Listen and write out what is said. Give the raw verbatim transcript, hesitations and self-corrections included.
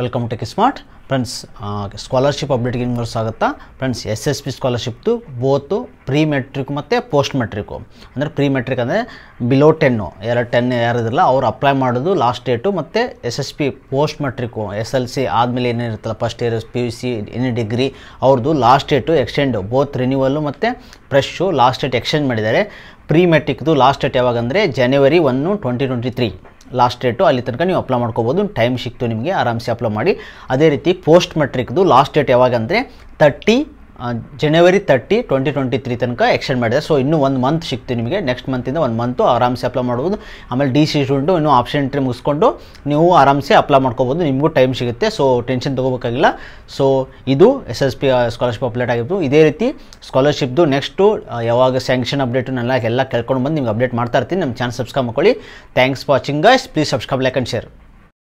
Welcome to TechSmart. Friends, uh, scholarship update ಗೆ ನಿಮಗೆ ಸ್ವಾಗತ. Friends, S S P scholarship ದು both pre metric ಮತ್ತೆ post metric. ಅಂದ್ರೆ pre metric ಅಂದ್ರೆ below ten, ಯಾರು ten ಯಾರು ಇರಲ್ಲ ಅವರು ಅಪ್ಲೈ ಮಾಡೋದು last date ಮತ್ತೆ S S P post metric S L C ಆದಮೇಲೆ ಏನೇ ಇರುತ್ತಲ್ಲ first year P U C any degree ಅವರದು last date extend both renewal ಮತ್ತೆ fresh last date extend ಮಾಡಿದ್ದಾರೆ. Pre metric ದು last date ಯಾವಾಗ ಅಂದ್ರೆ January first twenty twenty-three. Last date ಅಲ್ಲಿ ತನಕ ನೀವು ಅಪ್ಲೈ ಮಾಡ್ಕೊಬಹುದು ಟೈಮ್ ಸಿಕ್ತು ನಿಮಗೆ ಆರಾಮಸೆ ಅಪ್ಲೈ ಮಾಡಿ ಅದೇ ರೀತಿ ಪೋಸ್ಟ್ ಮೆಟ್ರಿಕ್ ದು ಲಾಸ್ಟ್ ಡೇಟ್ ಯಾವಾಗ ಅಂದ್ರೆ January thirtieth twenty twenty-three ತನಕ ಎಕ್ಸ್ಟೆಂಡ್ ಮಾಡಿದ್ದಾರೆ ಸೋ ಇನ್ನು ಒಂದು ಮಂತ್ ಸಿಕ್ತು ನಿಮಗೆ ನೆಕ್ಸ್ಟ್ ಮಂತ್ ಇಂದ ಒಂದು ಮಂತ್ ಆರಾಮಸೆ ಅಪ್ಲೈ ಮಾಡಬಹುದು ಆಮೇಲೆ ಡಿಸಿ ಸ್ಟೂಡೆಂಟ್ ಇನ್ನು ಆಪ್ಷನ್ ಎಂಟ್ರಿ ಮುಗಿಸ್ಕೊಂಡು ನೀವು ಆರಾಮಸೆ ಅಪ್ಲೈ ಮಾಡ್ಕೊಬಹುದು ನಿಮಗೂ ಟೈಮ್ ಸಿಗುತ್ತೆ ಸೋ ಟೆನ್ಷನ್ ತಗೋಬೇಕಾಗಿಲ್ಲ ಸೋ ಇದು S S P scholarship update ಆಗಿತ್ತು ಇದೇ ರೀತಿ ಸ್ಕಾಲರ್‌ಶಿಪ್ ದು ನೆಕ್ಸ್ಟ್ ಯಾವಾಗ ಸ್ಯಾಂಕ್ಷನ್ ಅಪ್ಡೇಟ್ ನೆಲ್ಲ ಎಲ್ಲ ಕೇಳ್ಕೊಂಡು ಬಂದು ನಿಮಗೆ ಅಪ್ಡೇಟ್ ಮಾಡ್ತಾ ಇರ್ತೀನಿ ನಮ್ಮ ಚಾನೆಲ್ ಸಬ್ಸ್ಕ್ರೈಬ್ ಮಾಡ್ಕೊಳ್ಳಿ thanks for watching guys please subscribe like and share